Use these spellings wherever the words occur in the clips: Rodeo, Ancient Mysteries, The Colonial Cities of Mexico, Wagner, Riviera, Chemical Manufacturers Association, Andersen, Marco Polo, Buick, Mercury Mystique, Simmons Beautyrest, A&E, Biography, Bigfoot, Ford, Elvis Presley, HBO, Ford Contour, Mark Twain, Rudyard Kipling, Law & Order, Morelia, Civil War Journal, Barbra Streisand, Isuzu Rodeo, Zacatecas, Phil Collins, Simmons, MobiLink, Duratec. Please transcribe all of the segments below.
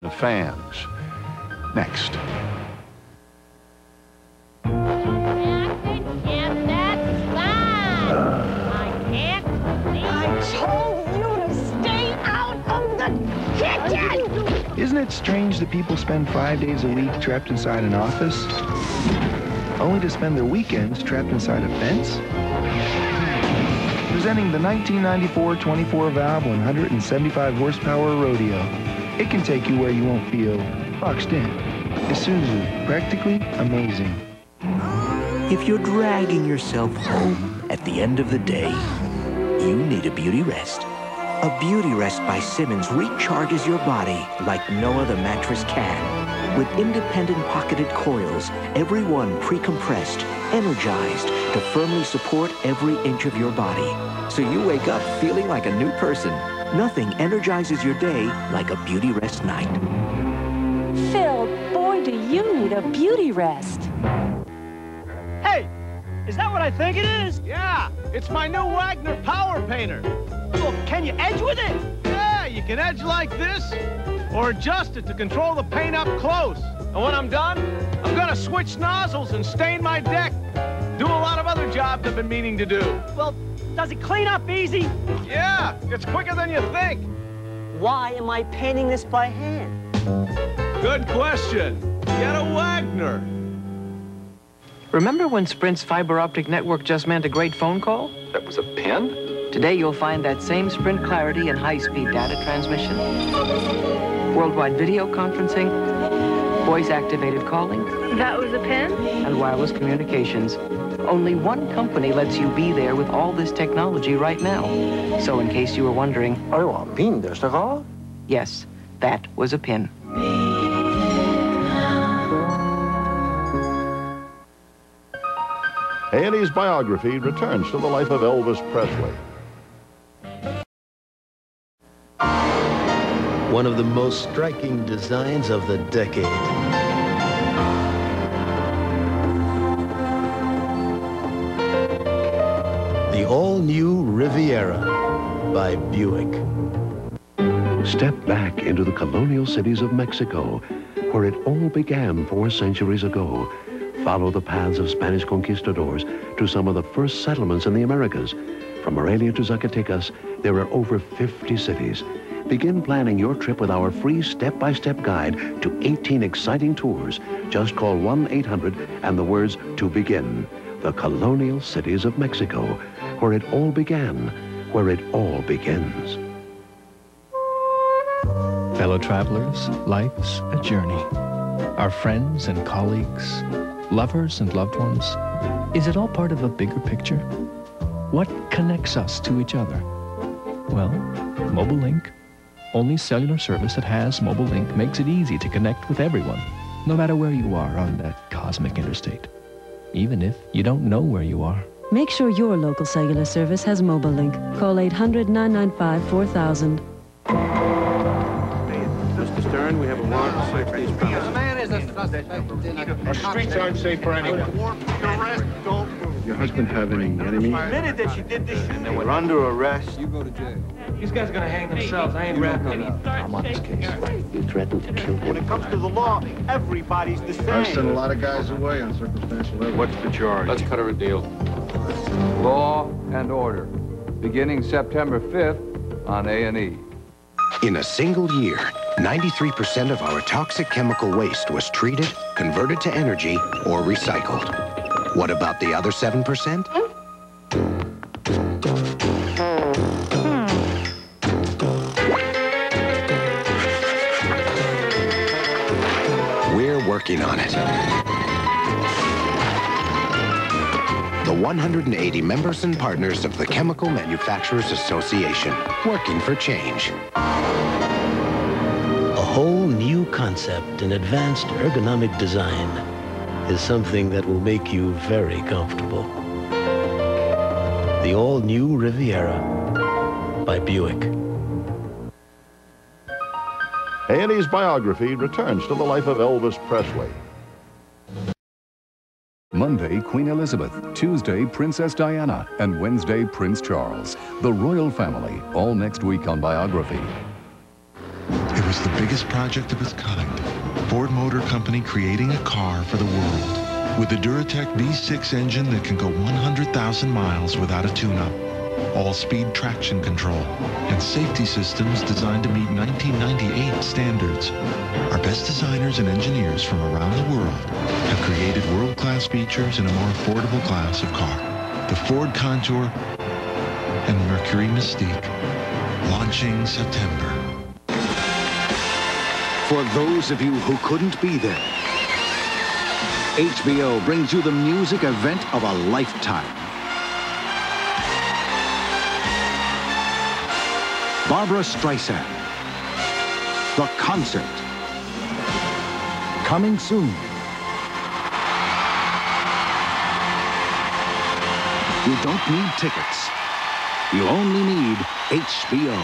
The fans. Next. Isn't it strange that people spend 5 days a week trapped inside an office, only to spend their weekends trapped inside a fence? Presenting the 1994 24-valve 175-horsepower Rodeo. It can take you where you won't feel boxed in. Isuzu, practically amazing. If you're dragging yourself home at the end of the day, you need a Beautyrest. A Beautyrest by Simmons recharges your body like no other mattress can. With independent pocketed coils, every one pre-compressed, energized to firmly support every inch of your body. So you wake up feeling like a new person. Nothing energizes your day like a Beautyrest night. Phil, boy, do you need a Beautyrest. Hey, is that what I think it is? Yeah, it's my new Wagner power painter. Well, can you edge with it? Yeah, you can edge like this, or adjust it to control the paint up close. And when I'm done, I'm gonna switch nozzles and stain my deck. Do a lot of other jobs I've been meaning to do. Well, does it clean up easy? Yeah, it's quicker than you think. Why am I painting this by hand? Good question. Get a Wagner. Remember when Sprint's fiber optic network just meant a great phone call? That was a pin? Today, you'll find that same Sprint clarity and high-speed data transmission, worldwide video conferencing, voice-activated calling. That was a pin? And wireless communications. Only one company lets you be there with all this technology right now. So in case you were wondering... Oh, a pin, that's the call? Yes, that was a pin. A&E's Biography returns to the life of Elvis Presley. One of the most striking designs of the decade. The all-new Riviera by Buick. Step back into the colonial cities of Mexico, where it all began 4 centuries ago. Follow the paths of Spanish conquistadors to some of the first settlements in the Americas. From Morelia to Zacatecas, there are over 50 cities. Begin planning your trip with our free step-by-step guide to 18 exciting tours. Just call 1-800 and the words "to begin." The colonial cities of Mexico, where it all began, where it all begins. Fellow travelers, life's a journey. Our friends and colleagues, lovers and loved ones, is it all part of a bigger picture? What connects us to each other? Well, MobiLink. Only cellular service that has MobiLink makes it easy to connect with everyone, no matter where you are on that cosmic interstate, even if you don't know where you are. Make sure your local cellular service has MobiLink. Call 800-995-4000. Mr. Stern, we have a warrant to search these premises. The man is a suspect. Our streets aren't safe for anyone. Your husband have any enemies? The minute that she did this, we're under arrest. You go to jail. These guys are going to hang themselves. I ain't wrapped up. I'm on this case. You threatened to kill me. When it comes to the law, everybody's the same. I've sent a lot of guys away on circumstantial evidence. What's the charge? Let's cut her a deal. Law and Order, beginning September 5th on A&E. In a single year, 93% of our toxic chemical waste was treated, converted to energy, or recycled. What about the other 7%? We're working on it. The 180 members and partners of the Chemical Manufacturers Association, working for change. A whole new concept in advanced ergonomic design is something that will make you very comfortable. The all-new Riviera by Buick. A&E's Biography returns to the life of Elvis Presley. Monday, Queen Elizabeth, Tuesday, Princess Diana, and Wednesday, Prince Charles. The royal family, all next week on Biography. was the biggest project of its kind. Ford Motor Company creating a car for the world. With the Duratec V6 engine that can go 100,000 miles without a tune-up. All-speed traction control, and safety systems designed to meet 1998 standards. Our best designers and engineers from around the world have created world-class features in a more affordable class of car. The Ford Contour and Mercury Mystique, launching September. For those of you who couldn't be there, HBO brings you the music event of a lifetime. Barbra Streisand, The Concert, coming soon. You don't need tickets. You only need HBO.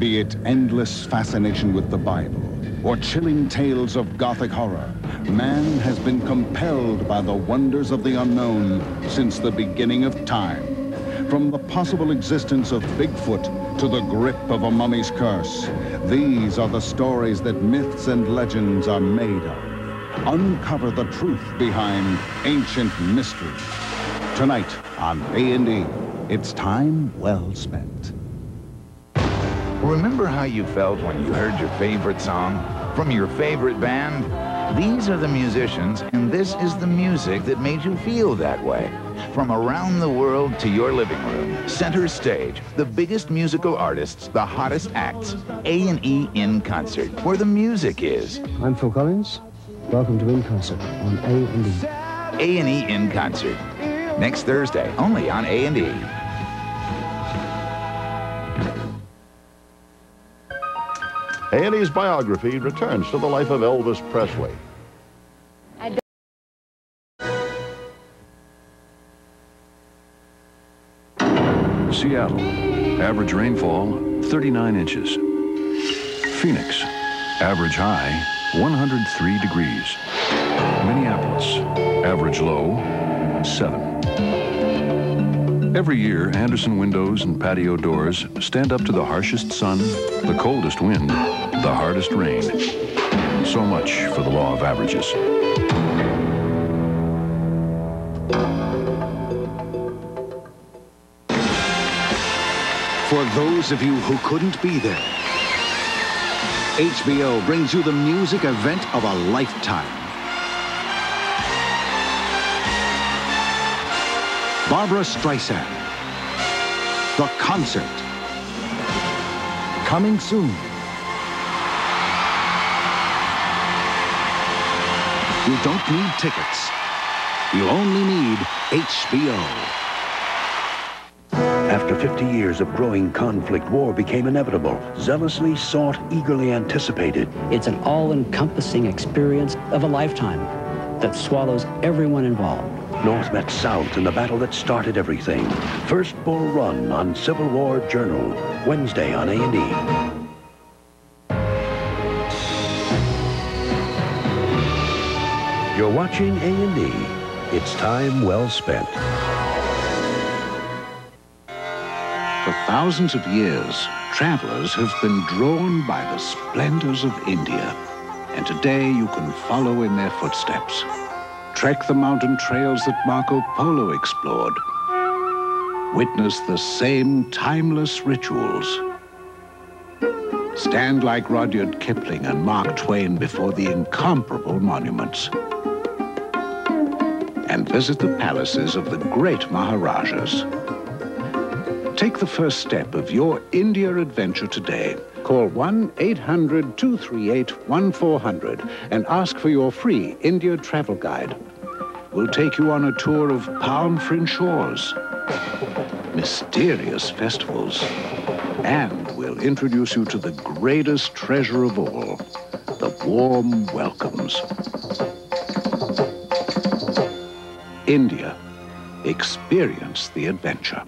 Be it endless fascination with the Bible, or chilling tales of Gothic horror, man has been compelled by the wonders of the unknown since the beginning of time. From the possible existence of Bigfoot to the grip of a mummy's curse, these are the stories that myths and legends are made of. Uncover the truth behind ancient mystery. Tonight on A&E, it's time well spent. Remember how you felt when you heard your favorite song from your favorite band? These are the musicians, and this is the music that made you feel that way. From around the world to your living room, center stage, the biggest musical artists, the hottest acts, A&E in concert, where the music is. I'm Phil Collins. Welcome to In Concert on A&E. A&E in Concert, next Thursday, only on A&E. A&E's Biography returns to the life of Elvis Presley. Seattle, average rainfall 39 inches. Phoenix, average high 103 degrees. Minneapolis, average low 7. Every year, Andersen windows and patio doors stand up to the harshest sun, the coldest wind, the hardest rain. So much for the law of averages. For those of you who couldn't be there, HBO brings you the music event of a lifetime. Barbra Streisand, The Concert, coming soon. You don't need tickets. You only need HBO. After 50 years of growing conflict, war became inevitable, zealously sought, eagerly anticipated. It's an all-encompassing experience of a lifetime that swallows everyone involved. North met South in the battle that started everything. First Bull Run on Civil War Journal, Wednesday on A&E. You're watching A&E. It's time well spent. For thousands of years, travelers have been drawn by the splendors of India. And today you can follow in their footsteps. Trek the mountain trails that Marco Polo explored. Witness the same timeless rituals. Stand like Rudyard Kipling and Mark Twain before the incomparable monuments. And visit the palaces of the great Maharajas. Take the first step of your India adventure today. Call 1-800-238-1400 and ask for your free India travel guide. We'll take you on a tour of palm-fringed shores, mysterious festivals, and we'll introduce you to the greatest treasure of all, the warm welcomes. India, experience the adventure.